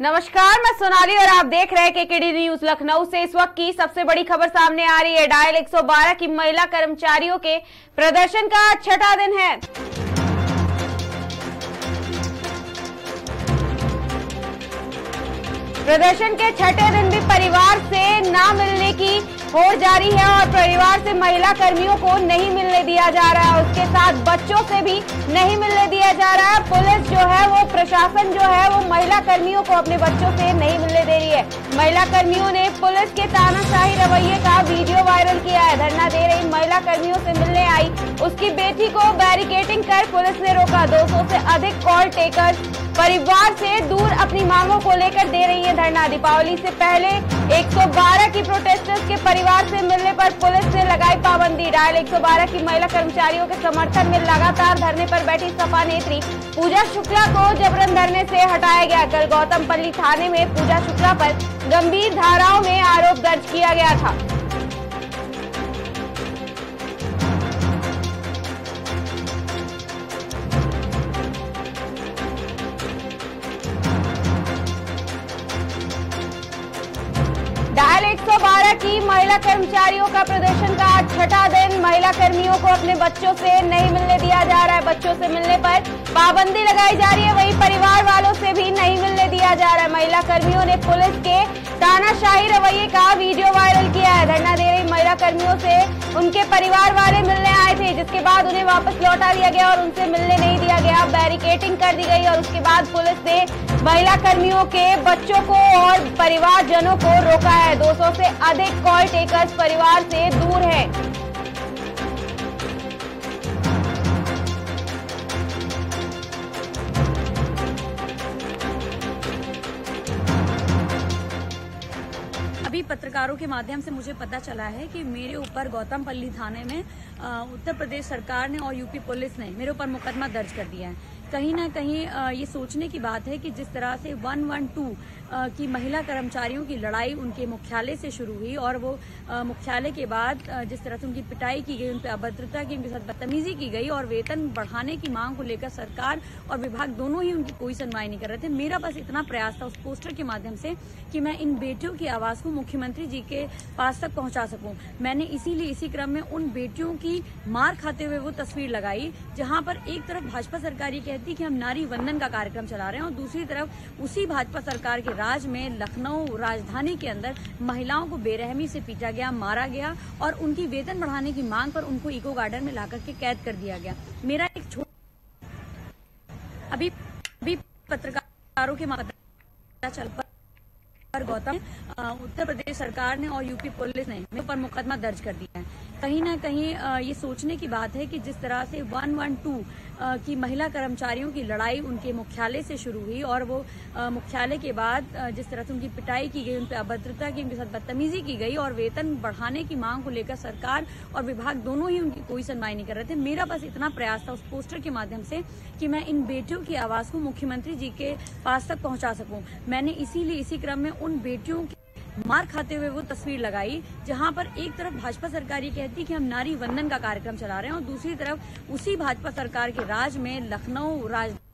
नमस्कार, मैं सोनाली और आप देख रहे हैं केकेडी न्यूज। लखनऊ से इस वक्त की सबसे बड़ी खबर सामने आ रही है। डायल 112 की महिला कर्मचारियों के प्रदर्शन का छठा दिन है। प्रदर्शन के छठे दिन भी परिवार से ना मिलने की होड़ जारी है और परिवार से महिला कर्मियों को नहीं मिलने दिया जा रहा है। उसके साथ बच्चों से भी नहीं मिलने दिया जा रहा है। पुलिस जो है वो, प्रशासन जो है वो महिला कर्मियों को अपने बच्चों से नहीं मिलने दे रही है। महिला कर्मियों ने पुलिस के तानाशाही रवैये का वीडियो वायरल किया है। धरना दे रही महिला कर्मियों से मिलने आई उसकी बेटी को बैरिकेडिंग कर पुलिस ने रोका। 200 से अधिक कॉल टेकर परिवार से दूर अपनी मांगों को लेकर दे रही है धरना। दीपावली से पहले 112 की प्रोटेस्टर्स के परिवार से मिलने पर पुलिस ने लगाई पाबंदी। डायल 112 की महिला कर्मचारियों के समर्थन में लगातार धरने पर बैठी सपा नेत्री पूजा शुक्ला को जबरन धरने से हटाया गया। कल गौतमपल्ली थाने में पूजा शुक्ला पर गंभीर धाराओं में आरोप दर्ज किया गया था। डायल 112 की महिला कर्मचारियों का प्रदर्शन का आज छठा दिन। महिला कर्मियों को अपने बच्चों से नहीं मिलने दिया जा रहा है। बच्चों से मिलने पर पाबंदी लगाई जा रही है, वहीं परिवार वालों से भी नहीं मिलने दिया जा रहा है। महिला कर्मियों ने पुलिस के तानाशाही रवैये का वीडियो वायरल किया है। धरना दे रही महिला कर्मियों से उनके परिवार वाले मिलने आए थे, जिसके बाद उन्हें वापस लौटा दिया गया और उनसे मिलने नहीं दिया गया। बैरिकेडिंग कर दी गई और उसके बाद पुलिस ने महिला कर्मियों के बच्चों को और परिवारजनों को रोका है। 200 से अधिक कॉल टेकर्स परिवार से दूर हैं। अभी पत्रकारों के माध्यम से मुझे पता चला है कि मेरे ऊपर गौतमपल्ली थाने में उत्तर प्रदेश सरकार ने और यूपी पुलिस ने मेरे ऊपर मुकदमा दर्ज कर दिया है। कहीं ना कहीं ये सोचने की बात है कि जिस तरह से 112 की महिला कर्मचारियों की लड़ाई उनके मुख्यालय से शुरू हुई और वो मुख्यालय के बाद जिस तरह से उनकी पिटाई की गई, उन पर अभद्रता की, उनके साथ बदतमीजी की गई और वेतन बढ़ाने की मांग को लेकर सरकार और विभाग दोनों ही उनकी कोई सुनवाई नहीं कर रहे थे। मेरा बस इतना प्रयास था उस पोस्टर के माध्यम से कि मैं इन बेटियों की आवाज़ को मुख्यमंत्री जी के पास तक पहुँचा सकूँ। मैंने इसीलिए इसी क्रम में उन बेटियों की मार खाते हुए वो तस्वीर लगाई, जहाँ पर एक तरफ भाजपा सरकार ये कि हम नारी वंदन का कार्यक्रम चला रहे हैं और दूसरी तरफ उसी भाजपा सरकार के राज में लखनऊ राजधानी के अंदर महिलाओं को बेरहमी से पीटा गया, मारा गया और उनकी वेतन बढ़ाने की मांग पर उनको इको गार्डन में लाकर के कैद कर दिया गया। मेरा एक छोटा अभी पत्रकारों के माध्यम से गौतम उत्तर प्रदेश सरकार ने और यूपी पुलिस ने मेरे पर मुकदमा दर्ज कर दिया है। कहीं ना कहीं ये सोचने की बात है कि जिस तरह से 112 की महिला कर्मचारियों की लड़ाई उनके मुख्यालय से शुरू हुई और वो मुख्यालय के बाद जिस तरह से उनकी पिटाई की गई, उन पर अभद्रता की, उनके साथ बदतमीजी की गई और वेतन बढ़ाने की मांग को लेकर सरकार और विभाग दोनों ही उनकी कोई सुनवाई नहीं कर रहे थे। मेरा बस इतना प्रयास था उस पोस्टर के माध्यम से कि मैं इन बेटियों की आवाज़ को मुख्यमंत्री जी के पास तक पहुँचा सकूँ। मैंने इसीलिए इसी क्रम में उन बेटियों की मार खाते हुए वो तस्वीर लगाई, जहां पर एक तरफ भाजपा सरकार ये कहती कि हम नारी वंदन का कार्यक्रम चला रहे हैं और दूसरी तरफ उसी भाजपा सरकार के राज में लखनऊ राज